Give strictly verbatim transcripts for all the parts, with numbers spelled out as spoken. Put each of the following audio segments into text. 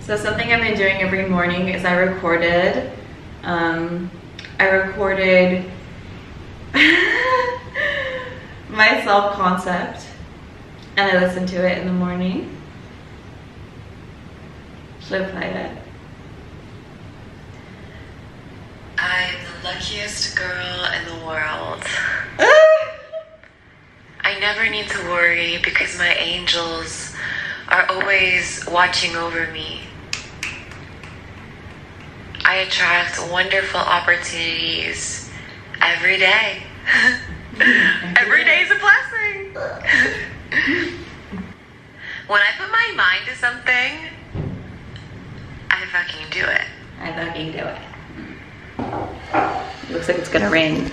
So something I've been doing every morning is I recorded, um, I recorded my self-concept and I listened to it in the morning. Should I play it? I am the luckiest girl in the world. I never need to worry because my angels are always watching over me. I attract wonderful opportunities every day. Every day is a blessing. When I put my mind to something, I fucking do it. I fucking do it. It looks like it's gonna rain.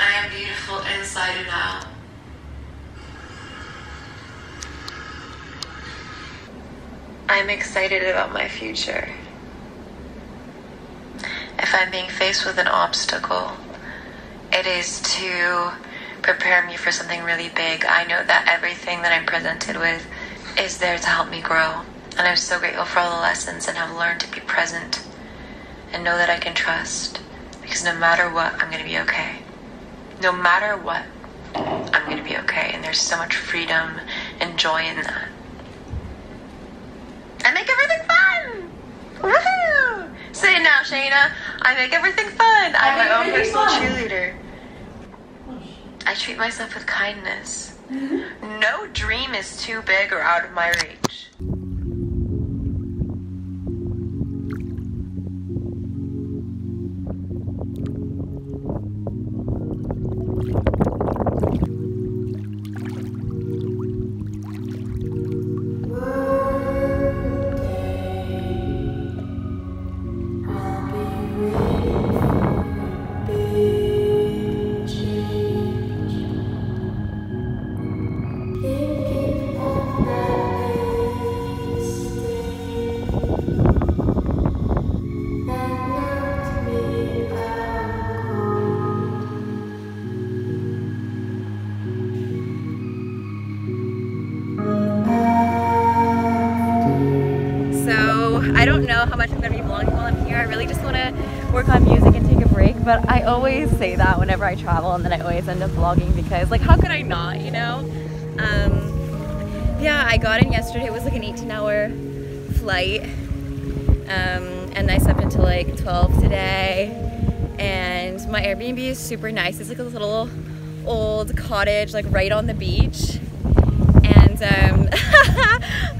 I am beautiful inside and out. I'm excited about my future. If I'm being faced with an obstacle, it is to prepare me for something really big. I know that everything that I'm presented with is there to help me grow. And I'm so grateful for all the lessons and have learned to be present and know that I can trust. Because no matter what, I'm going to be okay. No matter what, I'm going to be okay. And there's so much freedom and joy in that. I make everything fun! Woohoo! Say it now, Shayna. I make everything fun. I'm my own personal cheerleader. I treat myself with kindness. Mm-hmm. No dream is too big or out of my reach. I don't know how much I'm going to be vlogging while I'm here. I really just want to work on music and take a break, but I always say that whenever I travel, and then I always end up vlogging because, like, how could I not, you know? Um, yeah, I got in yesterday. It was like an eighteen hour flight, um, and I slept until like twelve today, and my Airbnb is super nice. It's like a little old cottage, like right on the beach, and um,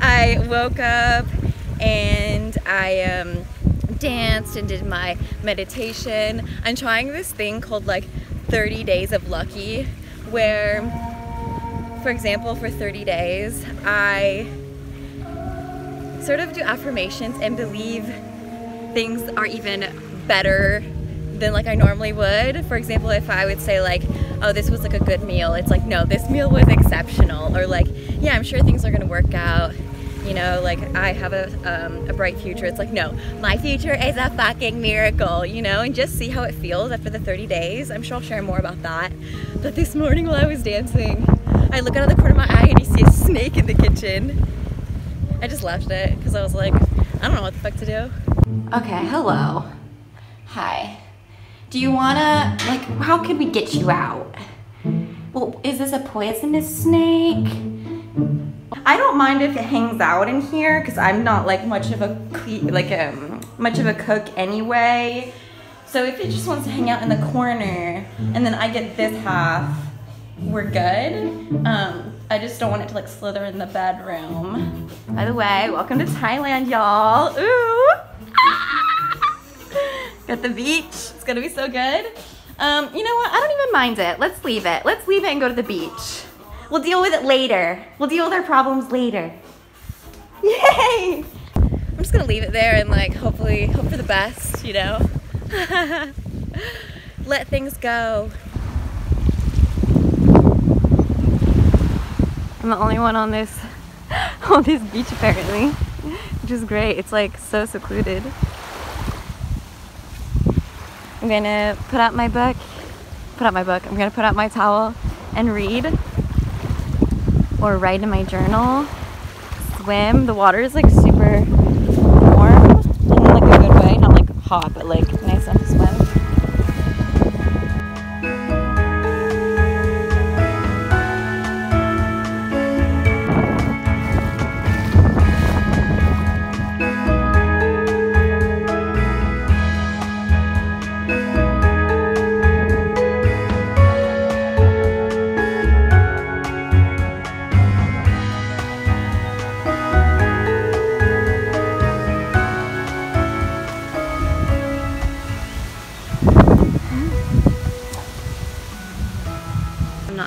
I woke up and I um, danced and did my meditation. I'm trying this thing called like thirty days of lucky, where, for example, for thirty days, I sort of do affirmations and believe things are even better than like I normally would. For example, if I would say like, oh, this was like a good meal, it's like, no, this meal was exceptional. Or like, yeah, I'm sure things are gonna work out. You know, like, I have a, um, a bright future. It's like, no, my future is a fucking miracle, you know? And just see how it feels after the thirty days. I'm sure I'll share more about that. But this morning while I was dancing, I look out of the corner of my eye and you see a snake in the kitchen. I just laughed at it because I was like, I don't know what the fuck to do. Okay, hello. Hi. Do you wanna, like, how can we get you out? Well, is this a poisonous snake? I don't mind if it hangs out in here because I'm not like much of a like um much of a cook anyway. So if it just wants to hang out in the corner and then I get this half, we're good. Um, I just don't want it to like slither in the bedroom. By the way, welcome to Thailand, y'all. Ooh, got the beach. It's gonna be so good. Um, you know what? I don't even mind it. Let's leave it. Let's leave it and go to the beach. We'll deal with it later. We'll deal with our problems later. Yay! I'm just gonna leave it there and like hopefully hope for the best, you know? Let things go. I'm the only one on this on this beach apparently, which is great. It's like so secluded. I'm gonna put out my book, put out my book, I'm gonna put out my towel and read or write in my journal, swim. The water is like super warm in like a good way, not like hot, but like nice enough to swim.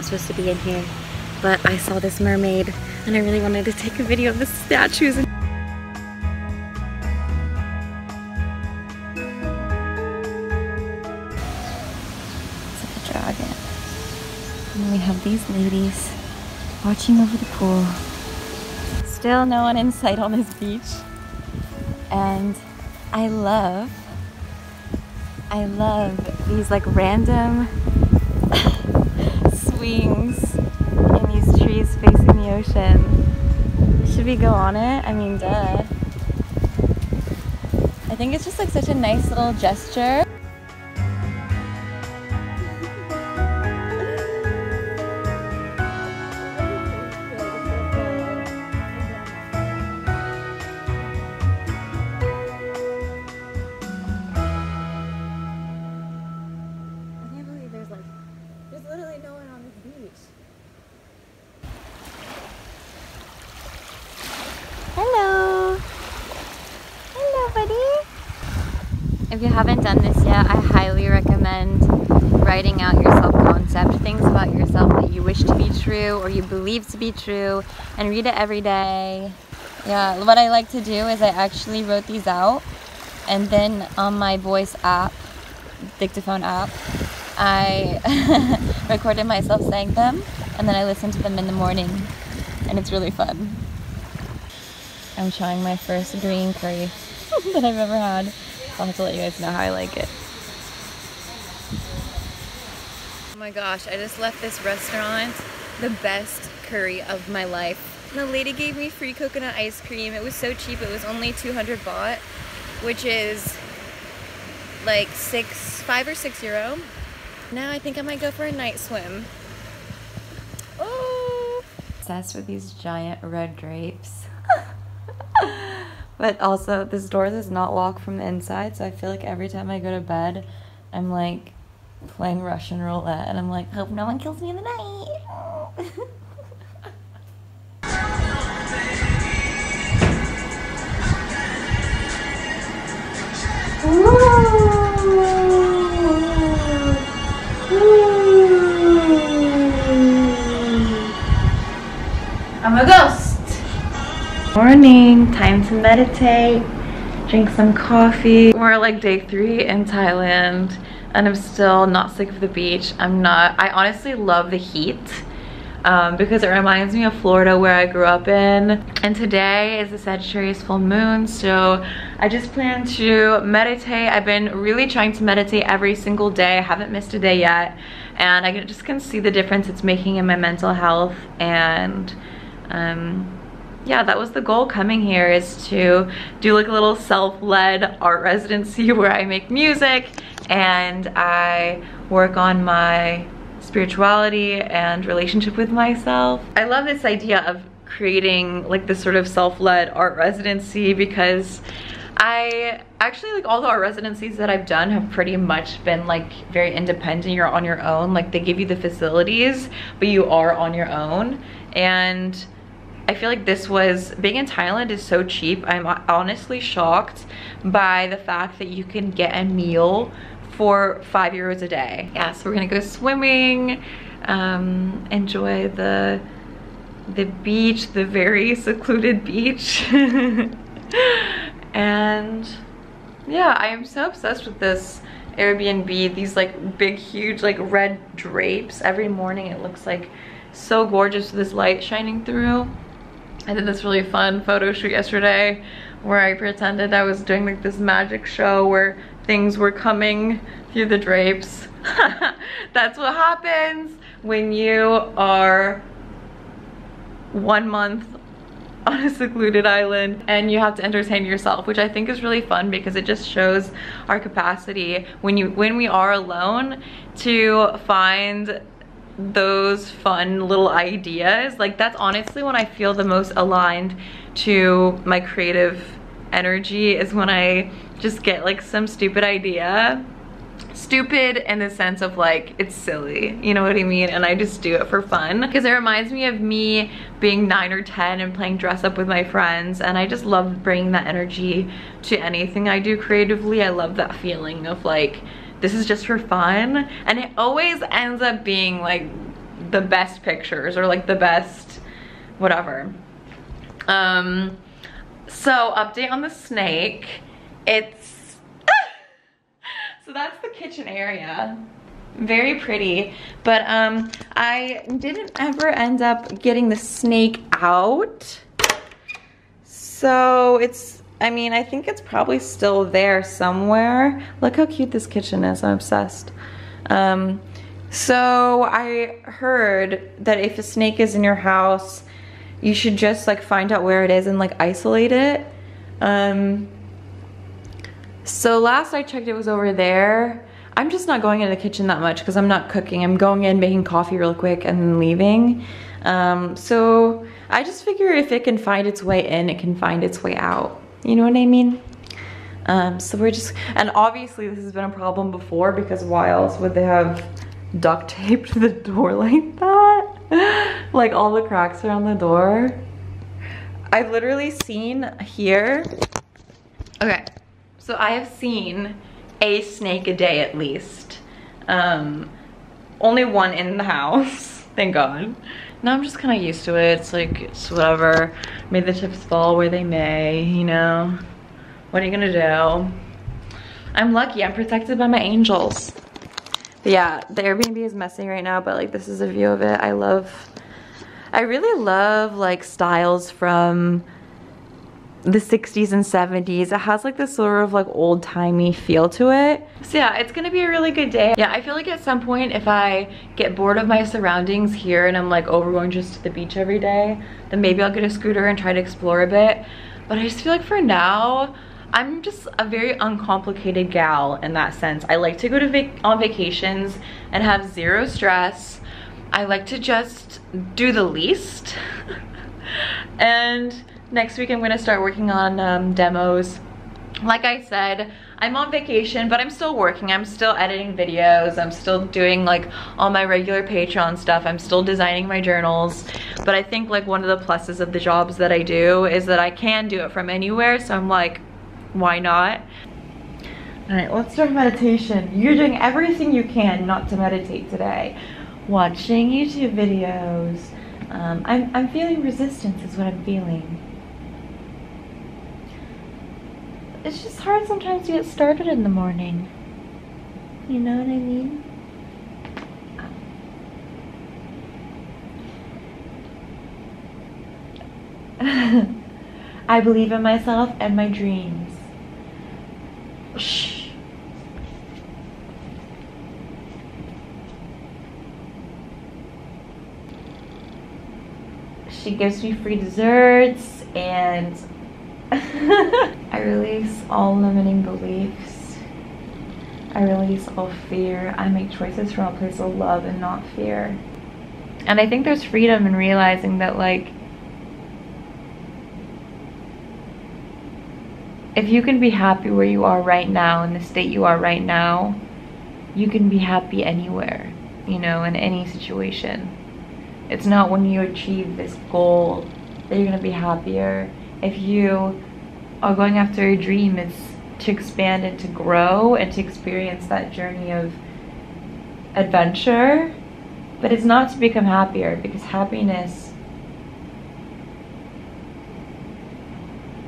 Supposed to be in here, but I saw this mermaid and I really wanted to take a video of the statues. It's like a dragon. And then we have these ladies watching over the pool. Still no one in sight on this beach. And I love, I love these like random wings in these trees facing the ocean. Should we go on it? I mean, duh. I think it's just like such a nice little gesture. If you haven't done this yet, I highly recommend writing out your self-concept, things about yourself that you wish to be true or you believe to be true, and read it every day. Yeah, what I like to do is I actually wrote these out, and then on my voice app, dictaphone app, I recorded myself saying them, and then I listened to them in the morning, and it's really fun. I'm trying my first green curry that I've ever had. I'll have to let you guys know how I like it. Oh my gosh, I just left this restaurant, the best curry of my life. The lady gave me free coconut ice cream. It was so cheap, it was only two hundred baht, which is like six, five or six euro. Now I think I might go for a night swim. Oh! Obsessed with these giant red drapes. But also, this door does not lock from the inside, so I feel like every time I go to bed, I'm like playing Russian roulette, and I'm like, hope no one kills me in the night. I'm a ghost. Morning, time to meditate, drink some coffee. We're like day three in Thailand and I'm still not sick of the beach. I'm not, I honestly love the heat um, because it reminds me of Florida where I grew up in. And today is the Sagittarius full moon, so I just plan to meditate. I've been really trying to meditate every single day. I haven't missed a day yet. And I just can see the difference it's making in my mental health, and um, yeah, that was the goal coming here, is to do like a little self-led art residency where I make music and I work on my spirituality and relationship with myself. I love this idea of creating like this sort of self-led art residency, because I actually, like, all the art residencies that I've done have pretty much been like very independent. You're on your own, like they give you the facilities, but you are on your own. And I feel like this was, being in Thailand is so cheap. I'm honestly shocked by the fact that you can get a meal for five euros a day. Yeah, so we're gonna go swimming, um, enjoy the, the beach, the very secluded beach. And yeah, I am so obsessed with this Airbnb, these like big, huge, like red drapes. Every morning it looks like so gorgeous with this light shining through. I did this really fun photo shoot yesterday where I pretended I was doing like this magic show where things were coming through the drapes. That's what happens when you are one month on a secluded island and you have to entertain yourself, which I think is really fun because it just shows our capacity when you when we are alone to find those fun little ideas. Like, that's honestly when I feel the most aligned to my creative energy, is when I just get like some stupid idea. Stupid in the sense of like it's silly, you know what I mean, and I just do it for fun because it reminds me of me being nine or ten and playing dress up with my friends, and I just love bringing that energy to anything I do creatively. I love that feeling of like, this is just for fun, and it always ends up being like the best pictures or like the best whatever. Um so, update on the snake. It's So that's the kitchen area. Very pretty, but um, I didn't ever end up getting the snake out. So it's, I mean, I think it's probably still there somewhere. Look how cute this kitchen is, I'm obsessed. Um, so I heard that if a snake is in your house, you should just like find out where it is and like isolate it. Um, So last I checked, it was over there. I'm just not going in the kitchen that much because I'm not cooking. I'm going in, making coffee real quick, and then leaving. Um, so I just figure if it can find its way in, it can find its way out. You know what I mean? Um, so we're just, and obviously this has been a problem before because why else would they have duct taped the door like that? Like all the cracks around the door. I've literally seen here, okay. So I have seen a snake a day at least. Um, only one in the house, thank God. Now I'm just kind of used to it. It's like, it's whatever. May the chips fall where they may, you know? What are you gonna do? I'm lucky, I'm protected by my angels. But yeah, the Airbnb is messy right now, but like this is a view of it. I love, I really love like styles from the sixties and seventies. It has like this sort of like old-timey feel to it. So yeah, it's gonna be a really good day. Yeah, I feel like at some point if I get bored of my surroundings here and I'm like, oh, we're going just to the beach every day, then maybe I'll get a scooter and try to explore a bit. But I just feel like for now, I'm just a very uncomplicated gal in that sense. I like to go to vac on vacations and have zero stress. I like to just do the least. And next week I'm gonna start working on um, demos. Like I said, I'm on vacation, but I'm still working. I'm still editing videos. I'm still doing like all my regular Patreon stuff. I'm still designing my journals. But I think like one of the pluses of the jobs that I do is that I can do it from anywhere. So I'm like, why not? All right, let's start meditation. You're doing everything you can not to meditate today. Watching YouTube videos. Um, I'm, I'm feeling resistance is what I'm feeling. It's just hard sometimes to get started in the morning. You know what I mean? I believe in myself and my dreams. Shh. She gives me free desserts and I release all limiting beliefs. I release all fear. I make choices from a place of love and not fear. And I think there's freedom in realizing that, like, if you can be happy where you are right now, in the state you are right now, you can be happy anywhere, you know, in any situation. It's not when you achieve this goal that you're gonna be happier. If you are going after a dream, it's to expand and to grow and to experience that journey of adventure, but it's not to become happier, because happiness,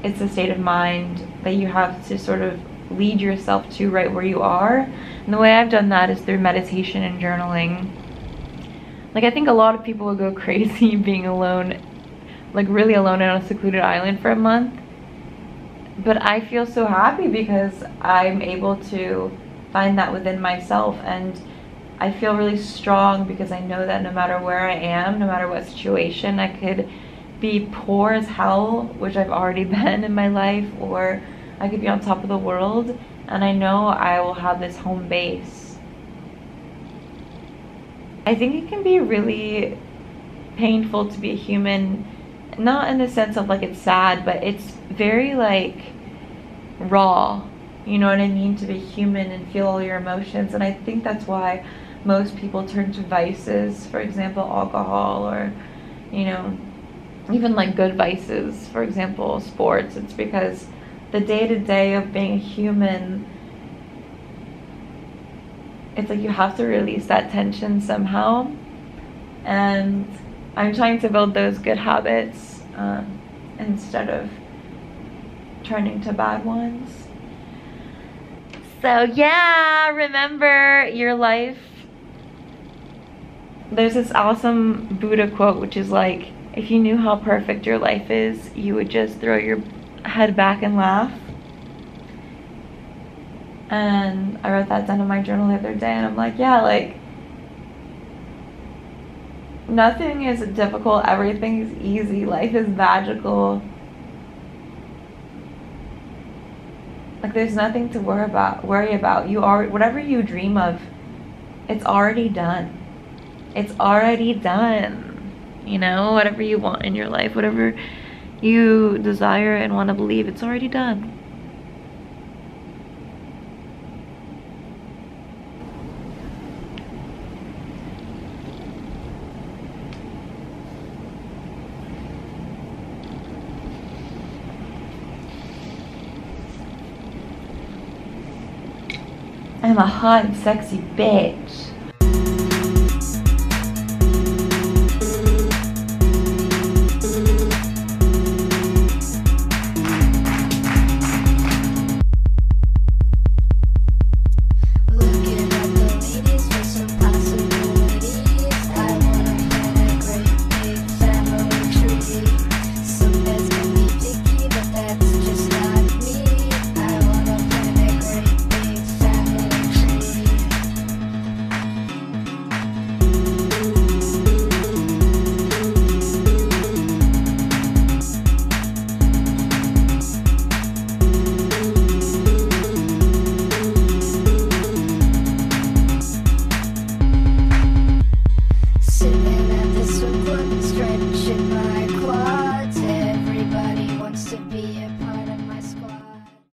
it's a state of mind that you have to sort of lead yourself to right where you are. And the way I've done that is through meditation and journaling. Like, I think a lot of people would go crazy being alone, like really alone and on a secluded island for a month. but I feel so happy because I'm able to find that within myself, and I feel really strong because I know that no matter where I am, no matter what situation, I could be poor as hell, which I've already been in my life, or I could be on top of the world, and I know I will have this home base. I think it can be really painful to be a human, not in the sense of like it's sad, but it's very like raw, you know what I mean, to be human and feel all your emotions. And I think that's why most people turn to vices, for example alcohol, or you know, even like good vices, for example sports. It's because the day-to-day of being a human, it's like you have to release that tension somehow, and I'm trying to build those good habits um, instead of turning to bad ones. So yeah, remember your life. There's this awesome Buddha quote which is like, if you knew how perfect your life is, you would just throw your head back and laugh. And I wrote that down in my journal the other day, and I'm like, yeah, like nothing is difficult, everything is easy, life is magical. Like there's nothing to worry about, worry about. You are, whatever you dream of, it's already done. It's already done. You know, whatever you want in your life, whatever you desire and want to believe, it's already done. I'm a hot and sexy bitch.